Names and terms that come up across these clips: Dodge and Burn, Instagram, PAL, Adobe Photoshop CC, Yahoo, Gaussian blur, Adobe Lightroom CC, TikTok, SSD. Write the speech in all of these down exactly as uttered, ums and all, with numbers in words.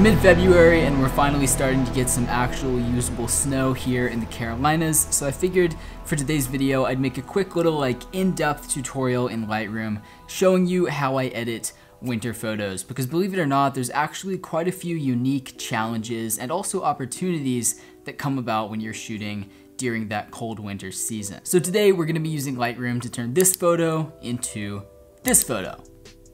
mid-February and we're finally starting to get some actual usable snow here in the Carolinas, so I figured for today's video I'd make a quick little like in-depth tutorial in Lightroom showing you how I edit winter photos, because believe it or not, there's actually quite a few unique challenges and also opportunities that come about when you're shooting during that cold winter season. So today we're gonna be using Lightroom to turn this photo into this photo.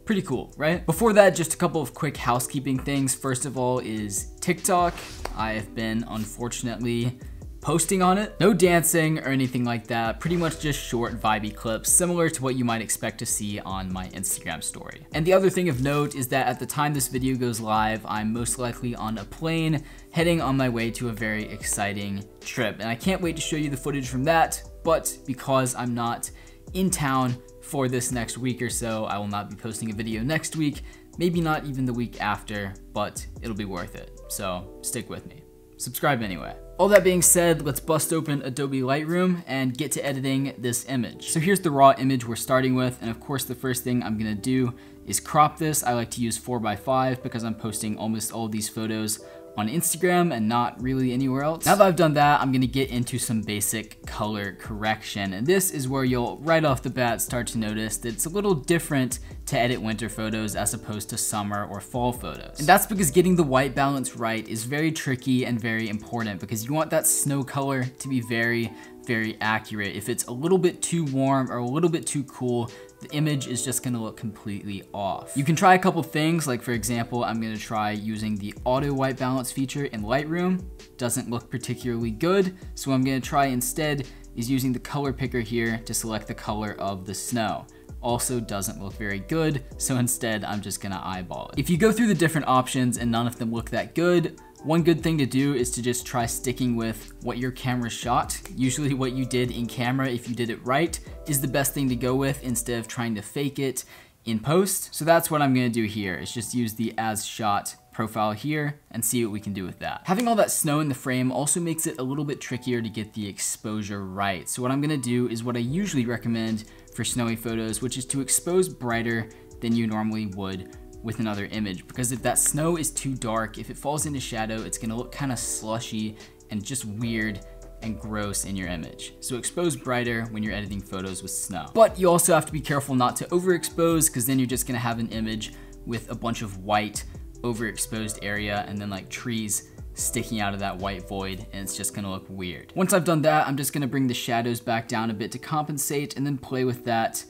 Pretty cool, right? Before that, just a couple of quick housekeeping things. First of all is TikTok. I have been, unfortunately, posting on it. No dancing or anything like that, pretty much just short vibey clips similar to what you might expect to see on my Instagram story. And the other thing of note is that at the time this video goes live, I'm most likely on a plane heading on my way to a very exciting trip. And I can't wait to show you the footage from that, but because I'm not in town for this next week or so, I will not be posting a video next week, maybe not even the week after, but it'll be worth it. So stick with me. Subscribe anyway. All that being said, let's bust open Adobe Lightroom and get to editing this image. So here's the raw image we're starting with, and of course the first thing I'm gonna do is crop this. I like to use four by five because I'm posting almost all of these photos on Instagram and not really anywhere else. Now that I've done that, I'm gonna get into some basic color correction. And this is where you'll right off the bat start to notice that it's a little different to edit winter photos as opposed to summer or fall photos. And that's because getting the white balance right is very tricky and very important, because you want that snow color to be very, very accurate. If it's a little bit too warm or a little bit too cool, the image is just gonna look completely off. You can try a couple things, like for example, I'm gonna try using the auto white balance feature in Lightroom. Doesn't look particularly good, so what I'm gonna try instead is using the color picker here to select the color of the snow. Also doesn't look very good, so instead I'm just gonna eyeball it. If you go through the different options and none of them look that good, one good thing to do is to just try sticking with what your camera shot. Usually what you did in camera, if you did it right, is the best thing to go with instead of trying to fake it in post. So that's what I'm gonna do here, is just use the as shot profile here and see what we can do with that. Having all that snow in the frame also makes it a little bit trickier to get the exposure right. So what I'm gonna do is what I usually recommend for snowy photos, which is to expose brighter than you normally would with another image, because if that snow is too dark, if it falls into shadow, it's gonna look kind of slushy and just weird and gross in your image. So expose brighter when you're editing photos with snow. But you also have to be careful not to overexpose, because then you're just gonna have an image with a bunch of white overexposed area and then like trees sticking out of that white void, and it's just gonna look weird. Once I've done that, I'm just gonna bring the shadows back down a bit to compensate and then play with that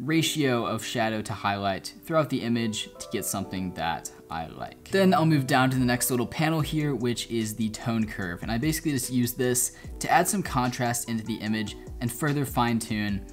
ratio of shadow to highlight throughout the image to get something that I like. Then I'll move down to the next little panel here, which is the tone curve. And I basically just use this to add some contrast into the image and further fine tune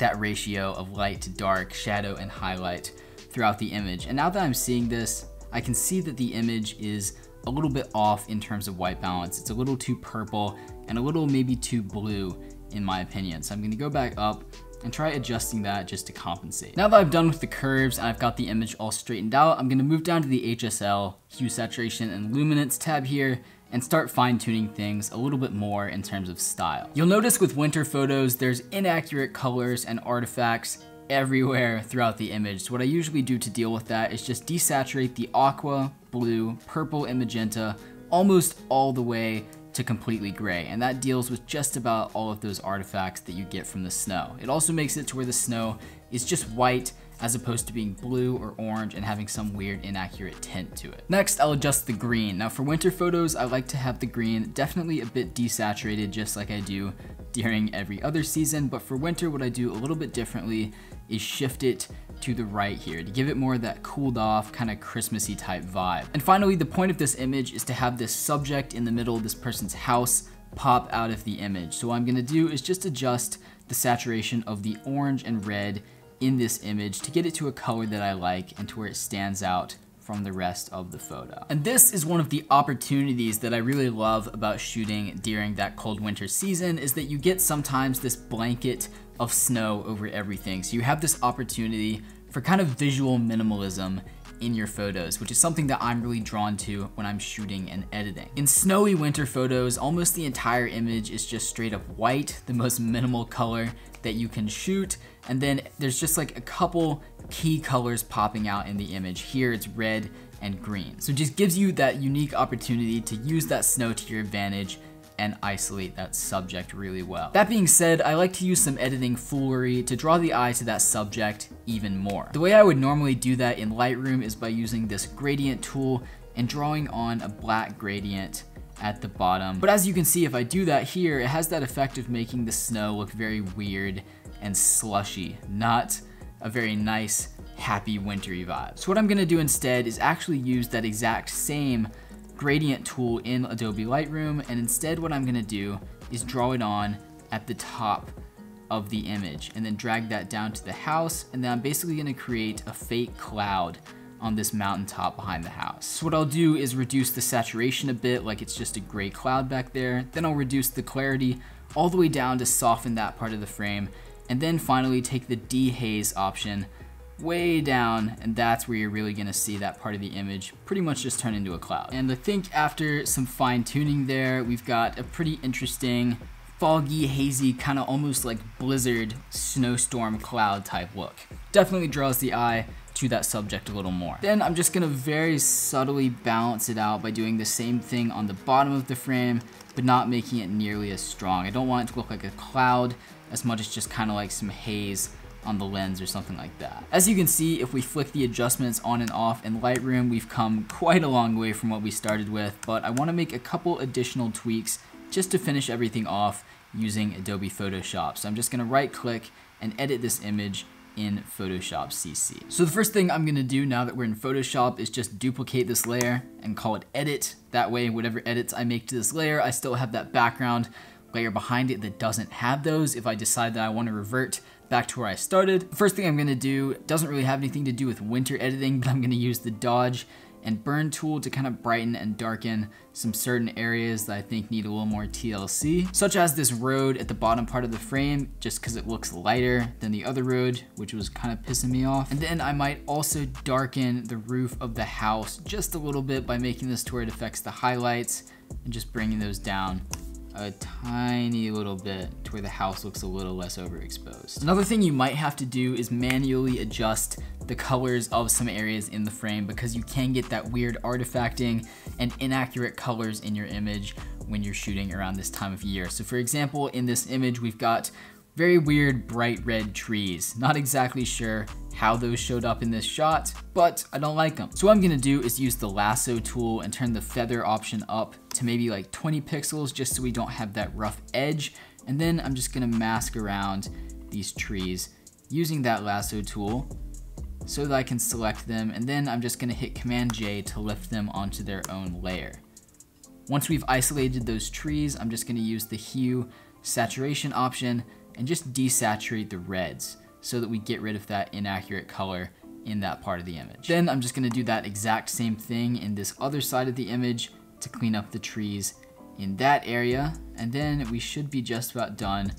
that ratio of light to dark, shadow and highlight throughout the image. And now that I'm seeing this, I can see that the image is a little bit off in terms of white balance. It's a little too purple and a little maybe too blue in my opinion. So I'm gonna go back up and try adjusting that just to compensate. Now that I've done with the curves and I've got the image all straightened out, I'm gonna move down to the H S L, hue, saturation, and luminance tab here and start fine tuning things a little bit more in terms of style. You'll notice with winter photos, there's inaccurate colors and artifacts everywhere throughout the image. So what I usually do to deal with that is just desaturate the aqua, blue, purple, and magenta almost all the way to completely gray, and that deals with just about all of those artifacts that you get from the snow. It also makes it to where the snow is just white as opposed to being blue or orange and having some weird inaccurate tint to it. Next, I'll adjust the green. Now for winter photos, I like to have the green definitely a bit desaturated, just like I do during every other season, but for winter, what I do a little bit differently is shift it to the right here to give it more of that cooled off kind of Christmassy type vibe. And finally, the point of this image is to have this subject in the middle of this person's house pop out of the image. So what I'm gonna do is just adjust the saturation of the orange and red in this image to get it to a color that I like and to where it stands out from the rest of the photo. And this is one of the opportunities that I really love about shooting during that cold winter season, is that you get sometimes this blanket of snow over everything. So you have this opportunity for kind of visual minimalism in your photos, which is something that I'm really drawn to when I'm shooting and editing. In snowy winter photos, almost the entire image is just straight up white, the most minimal color that you can shoot. And then there's just like a couple key colors popping out in the image. Here it's red and green. So it just gives you that unique opportunity to use that snow to your advantage and isolate that subject really well. That being said, I like to use some editing foolery to draw the eye to that subject even more. The way I would normally do that in Lightroom is by using this gradient tool and drawing on a black gradient at the bottom. But as you can see, if I do that here, it has that effect of making the snow look very weird and slushy, not a very nice, happy wintry vibe. So what I'm gonna do instead is actually use that exact same gradient tool in Adobe Lightroom, and instead what I'm gonna do is draw it on at the top of the image and then drag that down to the house, and then I'm basically gonna create a fake cloud on this mountaintop behind the house. So what I'll do is reduce the saturation a bit, like it's just a gray cloud back there. Then I'll reduce the clarity all the way down to soften that part of the frame. And then finally take the dehaze option way down, and that's where you're really gonna see that part of the image pretty much just turn into a cloud. And I think after some fine tuning there, we've got a pretty interesting foggy, hazy, kind of almost like blizzard, snowstorm cloud type look. Definitely draws the eye to that subject a little more. Then I'm just gonna very subtly balance it out by doing the same thing on the bottom of the frame, but not making it nearly as strong. I don't want it to look like a cloud as much as just kind of like some haze on the lens or something like that. As you can see, if we flick the adjustments on and off in Lightroom, we've come quite a long way from what we started with, but I wanna make a couple additional tweaks just to finish everything off using Adobe Photoshop. So I'm just gonna right click and edit this image in Photoshop C C. So the first thing I'm gonna do now that we're in Photoshop is just duplicate this layer and call it edit. That way, whatever edits I make to this layer, I still have that background layer behind it that doesn't have those if I decide that I wanna revert back to where I started. The first thing I'm gonna do doesn't really have anything to do with winter editing, but I'm gonna use the Dodge and Burn tool to kind of brighten and darken some certain areas that I think need a little more T L C, such as this road at the bottom part of the frame, just because it looks lighter than the other road, which was kind of pissing me off. And then I might also darken the roof of the house just a little bit by making this to where it affects the highlights and just bringing those down a tiny little bit to where the house looks a little less overexposed. Another thing you might have to do is manually adjust the colors of some areas in the frame, because you can get that weird artifacting and inaccurate colors in your image when you're shooting around this time of year. So for example, in this image, we've got very weird bright red trees. Not exactly sure how those showed up in this shot, but I don't like them. So what I'm gonna do is use the lasso tool and turn the feather option up to maybe like twenty pixels, just so we don't have that rough edge. And then I'm just gonna mask around these trees using that lasso tool so that I can select them. And then I'm just gonna hit Command J to lift them onto their own layer. Once we've isolated those trees, I'm just gonna use the hue saturation option and just desaturate the reds so that we get rid of that inaccurate color in that part of the image. Then I'm just gonna do that exact same thing in this other side of the image to clean up the trees in that area. And then we should be just about done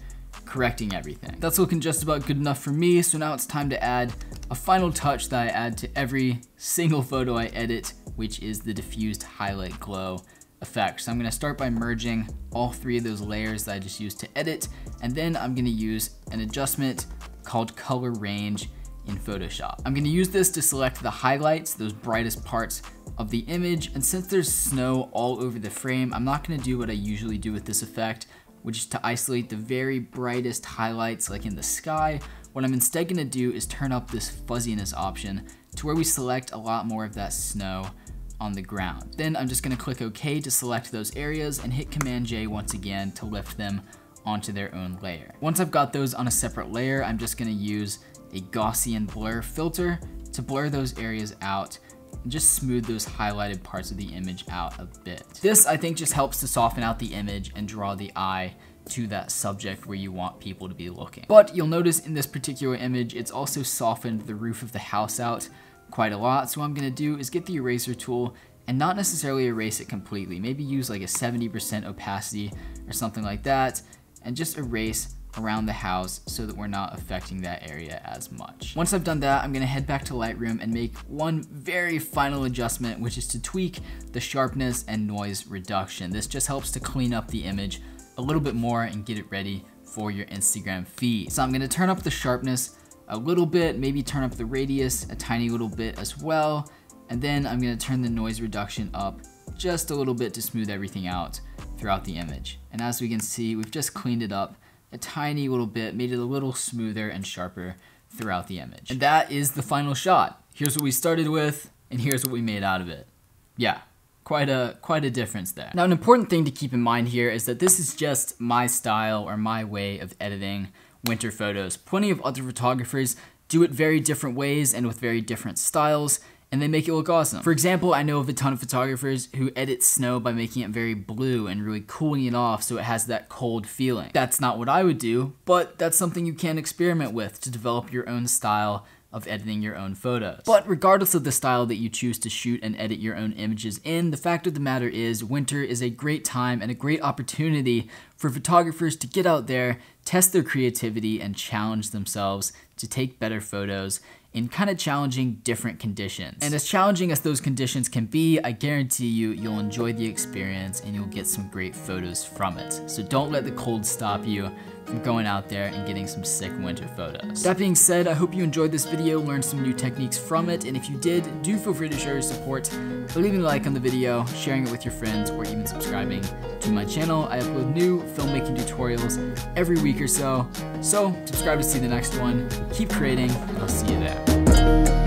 correcting everything. That's looking just about good enough for me. So now it's time to add a final touch that I add to every single photo I edit, which is the diffused highlight glow effect. So I'm gonna start by merging all three of those layers that I just used to edit. And then I'm gonna use an adjustment called color range in Photoshop. I'm gonna use this to select the highlights, those brightest parts of the image. And since there's snow all over the frame, I'm not gonna do what I usually do with this effect, which is to isolate the very brightest highlights like in the sky. What I'm instead gonna do is turn up this fuzziness option to where we select a lot more of that snow on the ground. Then I'm just gonna click OK to select those areas and hit Command J once again to lift them onto their own layer. Once I've got those on a separate layer, I'm just gonna use a Gaussian blur filter to blur those areas out and just smooth those highlighted parts of the image out a bit. This, I think, just helps to soften out the image and draw the eye to that subject where you want people to be looking. But you'll notice in this particular image, it's also softened the roof of the house out quite a lot. So what I'm gonna do is get the eraser tool and not necessarily erase it completely. Maybe use like a seventy percent opacity or something like that, and just erase around the house so that we're not affecting that area as much. Once I've done that, I'm gonna head back to Lightroom and make one very final adjustment, which is to tweak the sharpness and noise reduction. This just helps to clean up the image a little bit more and get it ready for your Instagram feed. So I'm gonna turn up the sharpness a little bit, maybe turn up the radius a tiny little bit as well, And then I'm gonna turn the noise reduction up just a little bit to smooth everything out throughout the image. And as we can see, we've just cleaned it up a tiny little bit, made it a little smoother and sharper throughout the image. And that is the final shot. Here's what we started with, and here's what we made out of it. Yeah, quite a, quite a difference there. Now, an important thing to keep in mind here is that this is just my style or my way of editing winter photos. Plenty of other photographers do it very different ways and with very different styles, and they make it look awesome. For example, I know of a ton of photographers who edit snow by making it very blue and really cooling it off so it has that cold feeling. That's not what I would do, but that's something you can experiment with to develop your own style of editing your own photos. But regardless of the style that you choose to shoot and edit your own images in, the fact of the matter is winter is a great time and a great opportunity for photographers to get out there, test their creativity, and challenge themselves to take better photos in kind of challenging different conditions. And as challenging as those conditions can be, I guarantee you, you'll enjoy the experience and you'll get some great photos from it. So don't let the cold stop you from going out there and getting some sick winter photos. That being said, I hope you enjoyed this video, learned some new techniques from it, and if you did, do feel free to share your support by leaving a like on the video, sharing it with your friends, or even subscribing to my channel. I upload new filmmaking tutorials every week or so, so subscribe to see the next one. Keep creating, and I'll see you there.